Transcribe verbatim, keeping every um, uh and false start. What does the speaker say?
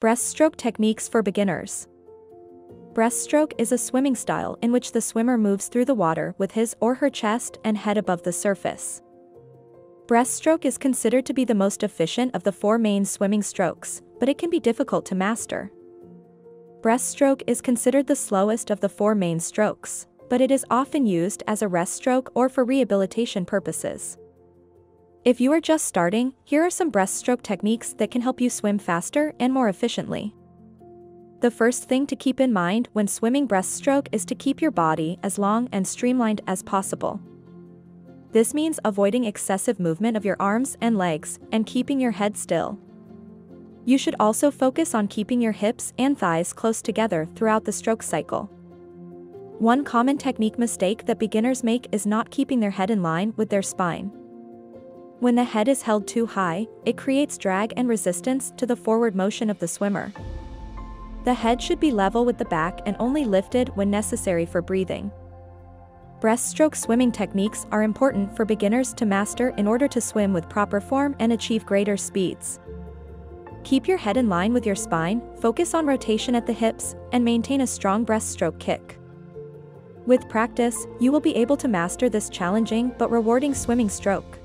Breaststroke techniques for beginners. Breaststroke is a swimming style in which the swimmer moves through the water with his or her chest and head above the surface. Breaststroke is considered to be the most efficient of the four main swimming strokes, but it can be difficult to master. Breaststroke is considered the slowest of the four main strokes, but it is often used as a rest stroke or for rehabilitation purposes. If you are just starting, here are some breaststroke techniques that can help you swim faster and more efficiently. The first thing to keep in mind when swimming breaststroke is to keep your body as long and streamlined as possible. This means avoiding excessive movement of your arms and legs and keeping your head still. You should also focus on keeping your hips and thighs close together throughout the stroke cycle. One common technique mistake that beginners make is not keeping their head in line with their spine. When the head is held too high, it creates drag and resistance to the forward motion of the swimmer. The head should be level with the back and only lifted when necessary for breathing. Breaststroke swimming techniques are important for beginners to master in order to swim with proper form and achieve greater speeds. Keep your head in line with your spine, focus on rotation at the hips, and maintain a strong breaststroke kick. With practice, you will be able to master this challenging but rewarding swimming stroke.